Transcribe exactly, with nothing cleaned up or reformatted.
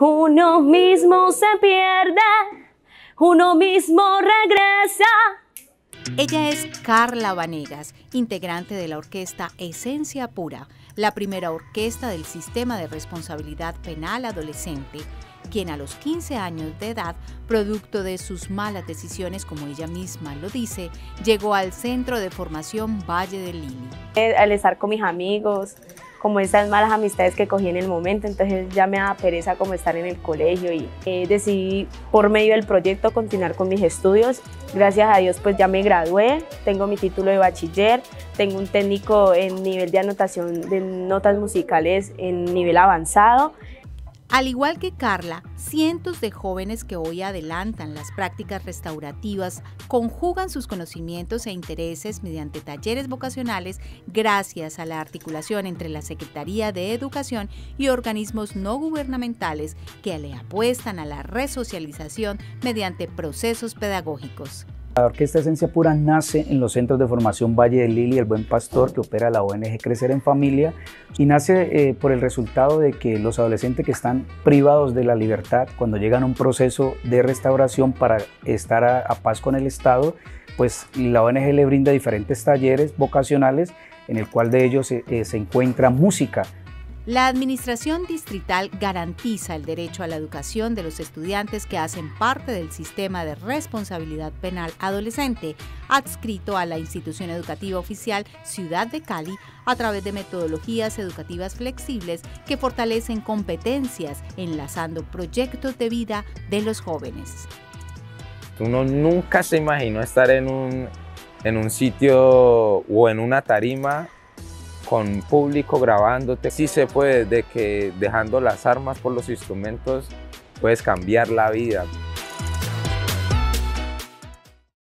Uno mismo se pierde, uno mismo regresa. Ella es Carla Vanegas, integrante de la Orquesta Esencia Pura, la primera orquesta del Sistema de Responsabilidad Penal Adolescente, quien a los quince años de edad, producto de sus malas decisiones, como ella misma lo dice, llegó al Centro de Formación Valle del Lili. Al estar con mis amigos, como esas malas amistades que cogí en el momento, entonces ya me daba pereza como estar en el colegio y eh, decidí por medio del proyecto continuar con mis estudios. Gracias a Dios pues ya me gradué, tengo mi título de bachiller, tengo un técnico en nivel de anotación de notas musicales en nivel avanzado. Al igual que Carla, cientos de jóvenes que hoy adelantan las prácticas restaurativas conjugan sus conocimientos e intereses mediante talleres vocacionales gracias a la articulación entre la Secretaría de Educación y organismos no gubernamentales que le apuestan a la resocialización mediante procesos pedagógicos. La Orquesta Esencia Pura nace en los centros de formación Valle del Lili y el Buen Pastor, que opera la O N G Crecer en Familia, y nace eh, por el resultado de que los adolescentes que están privados de la libertad, cuando llegan a un proceso de restauración para estar a, a paz con el Estado, pues la O N G le brinda diferentes talleres vocacionales en el cual de ellos eh, se encuentra música. La Administración Distrital garantiza el derecho a la educación de los estudiantes que hacen parte del Sistema de Responsabilidad Penal Adolescente, adscrito a la Institución Educativa Oficial Ciudad de Cali, a través de metodologías educativas flexibles que fortalecen competencias, enlazando proyectos de vida de los jóvenes. Uno nunca se imaginó estar en un, en un sitio o en una tarima con público grabándote. Sí se puede, de que dejando las armas por los instrumentos puedes cambiar la vida.